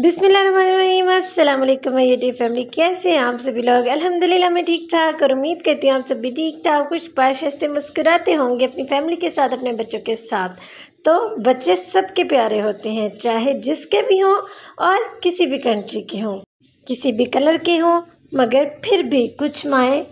बिस्मिल्लाहिर्रहमानिर्रहीम अस्सलाम वालेकुम माय यूट्यूब फैमिली। कैसे हैं आप सभी लोग? अल्हम्दुलिल्लाह मैं ठीक ठाक और उम्मीद करती हूँ आप सभी ठीक ठाक खुश बाशस्ते मुस्कुराते होंगे अपनी फैमिली के साथ, अपने बच्चों के साथ। तो बच्चे सबके प्यारे होते हैं, चाहे जिसके भी हों और किसी भी कंट्री के हों, किसी भी कलर के हों, मगर फिर भी कुछ माएँ,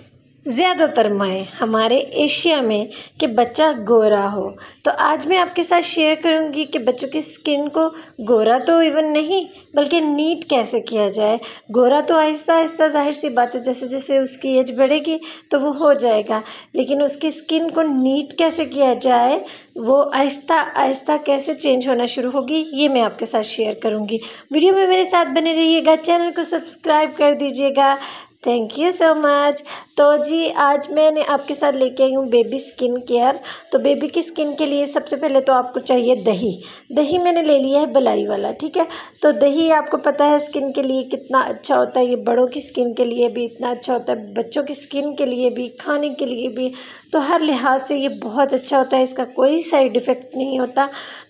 ज़्यादातर माएँ हमारे एशिया में, कि बच्चा गोरा हो। तो आज मैं आपके साथ शेयर करूंगी कि बच्चों की स्किन को गोरा तो इवन नहीं बल्कि नीट कैसे किया जाए। गोरा तो आहिस्ता आहिस्ता जाहिर सी बात है, जैसे जैसे उसकी एज बढ़ेगी तो वो हो जाएगा, लेकिन उसकी स्किन को नीट कैसे किया जाए, वो आहिस्ता आहिस्ता कैसे चेंज होना शुरू होगी, ये मैं आपके साथ शेयर करूँगी। वीडियो में मेरे साथ बने रहिएगा, चैनल को सब्सक्राइब कर दीजिएगा। Thank you so much. तो जी आज मैंने आपके साथ लेके आई हूँ बेबी स्किन केयर। तो बेबी की स्किन के लिए सबसे पहले तो आपको चाहिए दही। दही मैंने ले लिया है बलाई वाला, ठीक है। तो दही आपको पता है स्किन के लिए कितना अच्छा होता है, ये बड़ों की स्किन के लिए भी इतना अच्छा होता है, बच्चों की स्किन के लिए भी, खाने के लिए भी, तो हर लिहाज से ये बहुत अच्छा होता है, इसका कोई साइड इफ़ेक्ट नहीं होता।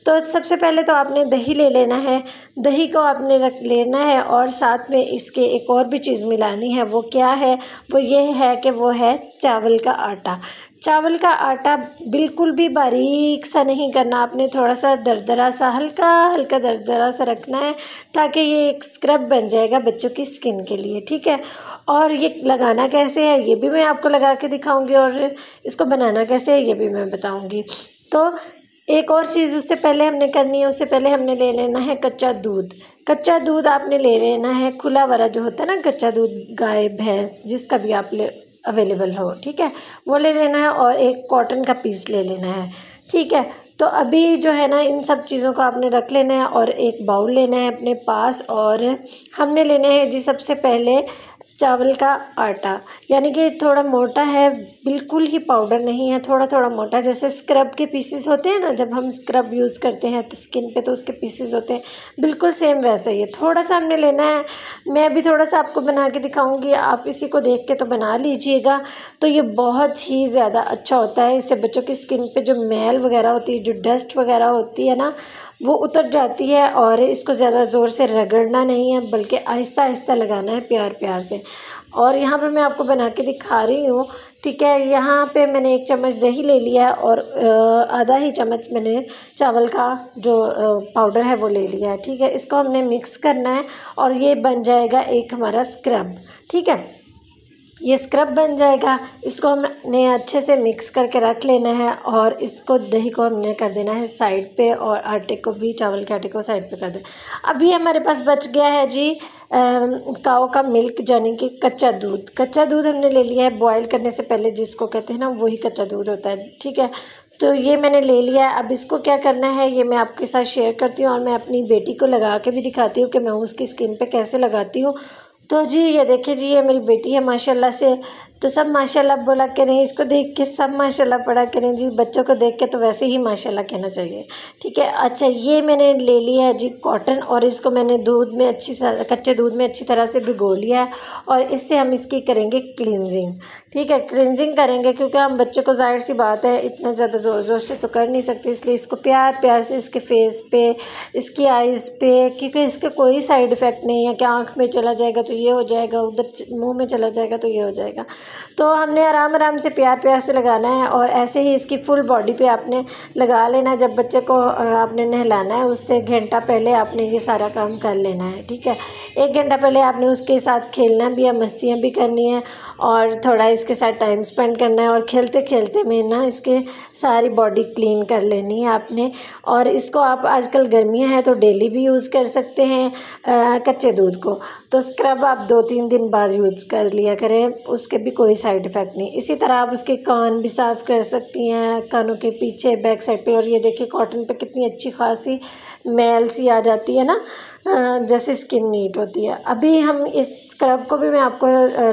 तो सबसे पहले तो आपने दही ले लेना है, दही को आपने रख लेना है और साथ में इसके एक और भी चीज़ मिलानी है। वो क्या है? वो ये है कि वो है चावल का आटा। चावल का आटा बिल्कुल भी बारीक सा नहीं करना आपने, थोड़ा सा दरदरा सा, हल्का हल्का दरदरा सा रखना है, ताकि ये एक स्क्रब बन जाएगा बच्चों की स्किन के लिए, ठीक है। और ये लगाना कैसे है ये भी मैं आपको लगा के दिखाऊंगी, और इसको बनाना कैसे है ये भी मैं बताऊंगी। तो एक और चीज़ उससे पहले हमने करनी है, उससे पहले हमने ले लेना है कच्चा दूध। कच्चा दूध आपने ले लेना है, खुला वाला जो होता है ना कच्चा दूध, गाय भैंस जिसका भी आप ले अवेलेबल हो, ठीक है, वो ले लेना है, और एक कॉटन का पीस ले लेना है, ठीक है। तो अभी जो है ना इन सब चीज़ों को आपने रख लेना है और एक बाउल लेना है अपने पास, और हमने लेना है जी सबसे पहले चावल का आटा, यानी कि थोड़ा मोटा है, बिल्कुल ही पाउडर नहीं है, थोड़ा थोड़ा मोटा, जैसे स्क्रब के पीसेस होते हैं ना, जब हम स्क्रब यूज़ करते हैं तो स्किन पे तो उसके पीसेस होते हैं, बिल्कुल सेम वैसा ही है। थोड़ा सा हमने लेना है, मैं भी थोड़ा सा आपको बना के दिखाऊंगी, आप इसी को देख के तो बना लीजिएगा। तो ये बहुत ही ज़्यादा अच्छा होता है, इससे बच्चों की स्किन पर जो मैल वगैरह होती है, जो डस्ट वगैरह होती है ना, वो उतर जाती है। और इसको ज़्यादा ज़ोर से रगड़ना नहीं है, बल्कि आहिस्ता आहिस्ता लगाना है, प्यार प्यार से। और यहाँ पे मैं आपको बना के दिखा रही हूँ, ठीक है। यहाँ पे मैंने एक चम्मच दही ले लिया है और आधा ही चम्मच मैंने चावल का जो पाउडर है वो ले लिया है, ठीक है। इसको हमने मिक्स करना है और ये बन जाएगा एक हमारा स्क्रब, ठीक है, ये स्क्रब बन जाएगा। इसको हमने अच्छे से मिक्स करके रख लेना है और इसको दही को हमने कर देना है साइड पे, और आटे को भी, चावल के आटे को साइड पे कर देना। अभी हमारे पास बच गया है जी काओ का मिल्क, यानी कि कच्चा दूध। कच्चा दूध हमने ले लिया है, बॉयल करने से पहले जिसको कहते हैं ना, वही कच्चा दूध होता है, ठीक है। तो ये मैंने ले लिया है। अब इसको क्या करना है ये मैं आपके साथ शेयर करती हूँ, और मैं अपनी बेटी को लगा के भी दिखाती हूँ कि मैं उसकी स्किन पर कैसे लगाती हूँ। तो जी ये देखे जी, ये मेरी बेटी है माशाल्लाह से, तो सब माशाल्लाह बोला करें, इसको देख के सब माशाल्लाह पढ़ा करें जी, बच्चों को देख के तो वैसे ही माशाल्लाह कहना चाहिए, ठीक है। अच्छा ये मैंने ले लिया है जी कॉटन, और इसको मैंने दूध में कच्चे दूध में अच्छी तरह से भिगो लिया है, और इससे हम इसकी करेंगे क्लिनजिंग, ठीक है, क्लिनजिंग करेंगे, क्योंकि हम बच्चों को जाहिर सी बात है इतना ज़्यादा ज़ोर ज़ोर से तो कर नहीं सकते, इसलिए इसको प्यार प्यार से इसके फेस पे, इसकी आइज़ पे, क्योंकि इसका कोई साइड इफ़ेक्ट नहीं है कि आँख में चला जाएगा तो ये हो जाएगा, उधर मुँह में चला जाएगा तो ये हो जाएगा। तो हमने आराम आराम से प्यार प्यार से लगाना है, और ऐसे ही इसकी फुल बॉडी पे आपने लगा लेना है। जब बच्चे को आपने नहलाना है उससे घंटा पहले आपने ये सारा काम कर लेना है, ठीक है। एक घंटा पहले आपने उसके साथ खेलना भी है, मस्तियाँ भी करनी है, और थोड़ा इसके साथ टाइम स्पेंड करना है, और खेलते खेलते में ना इसके सारी बॉडी क्लीन कर लेनी है आपने। और इसको आप, आजकल गर्मियाँ हैं तो डेली भी यूज़ कर सकते हैं कच्चे दूध को, तो स्क्रब आप 2-3 दिन बाद यूज़ कर लिया करें, उसके भी कोई साइड इफ़ेक्ट नहीं। इसी तरह आप उसके कान भी साफ़ कर सकती हैं, कानों के पीछे, बैक साइड पे। और ये देखिए कॉटन पे कितनी अच्छी खासी मैल सी आ जाती है ना, जैसे स्किन नीट होती है। अभी हम इस स्क्रब को भी मैं आपको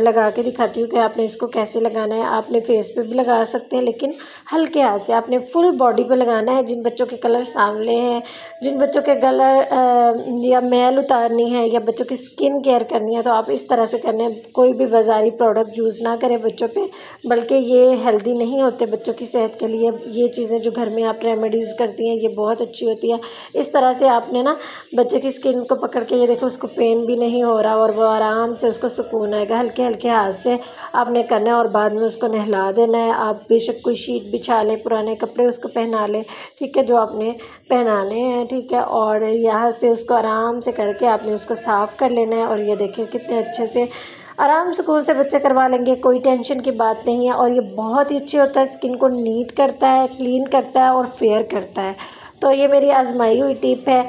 लगा के दिखाती हूँ कि आपने इसको कैसे लगाना है। आपने फेस पे भी लगा सकते हैं, लेकिन हल्के हाथ से, आपने फुल बॉडी पे लगाना है। जिन बच्चों के कलर सांवले हैं, जिन बच्चों के कलर या मैल उतारनी है, या बच्चों की स्किन केयर करनी है, तो आप इस तरह से करना है। कोई भी बाज़ारी प्रोडक्ट यूज़ ना करें बच्चों पे, बल्कि ये हेल्दी नहीं होते बच्चों की सेहत के लिए। ये चीज़ें जो घर में आप रेमेडीज़ करती हैं ये बहुत अच्छी होती है। इस तरह से आपने ना बच्चे की स्किन पेन को पकड़ के, ये देखो उसको पेन भी नहीं हो रहा और वो आराम से उसको सुकून आएगा। हल्के हल्के हाथ से आपने करना है और बाद में उसको नहला देना है। आप बेशक कोई शीट बिछा लें, पुराने कपड़े उसको पहना लें, ठीक है, जो आपने पहनाने हैं, ठीक है। और यहाँ पे उसको आराम से करके आपने उसको साफ़ कर लेना है। और ये देखिए कितने अच्छे से आराम सुकून से बच्चे करवा लेंगे, कोई टेंशन की बात नहीं है। और ये बहुत ही अच्छे होता है, स्किन को नीट करता है, क्लीन करता है और फेयर करता है। तो ये मेरी आजमाई हुई टिप है,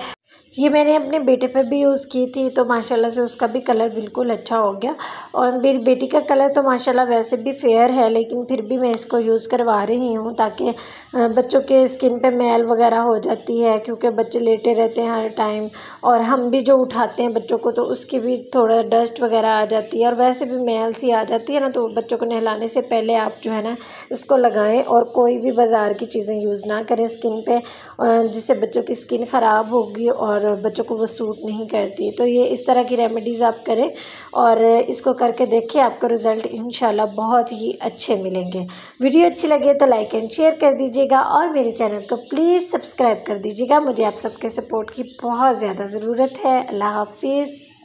ये मैंने अपने बेटे पे भी यूज़ की थी, तो माशाल्लाह से उसका भी कलर बिल्कुल अच्छा हो गया। और मेरी बेटी का कलर तो माशाल्लाह वैसे भी फेयर है, लेकिन फिर भी मैं इसको यूज़ करवा रही हूँ ताकि बच्चों के स्किन पे मैल वगैरह हो जाती है, क्योंकि बच्चे लेटे रहते हैं हर टाइम और हम भी जो उठाते हैं बच्चों को, तो उसकी भी थोड़ा डस्ट वगैरह आ जाती है और वैसे भी मैल सी आ जाती है ना। तो बच्चों को नहलाने से पहले आप जो है ना इसको लगाएँ और कोई भी बाज़ार की चीज़ें यूज़ ना करें स्किन पर, जिससे बच्चों की स्किन ख़राब होगी और बच्चों को वो सूट नहीं करती। तो ये इस तरह की रेमेडीज़ आप करें और इसको करके देखिए, आपको रिज़ल्ट इंशाल्लाह बहुत ही अच्छे मिलेंगे। वीडियो अच्छी लगे तो लाइक एंड शेयर कर दीजिएगा और मेरे चैनल को प्लीज़ सब्सक्राइब कर दीजिएगा। मुझे आप सबके सपोर्ट की बहुत ज़्यादा ज़रूरत है। अल्लाह हाफिज़।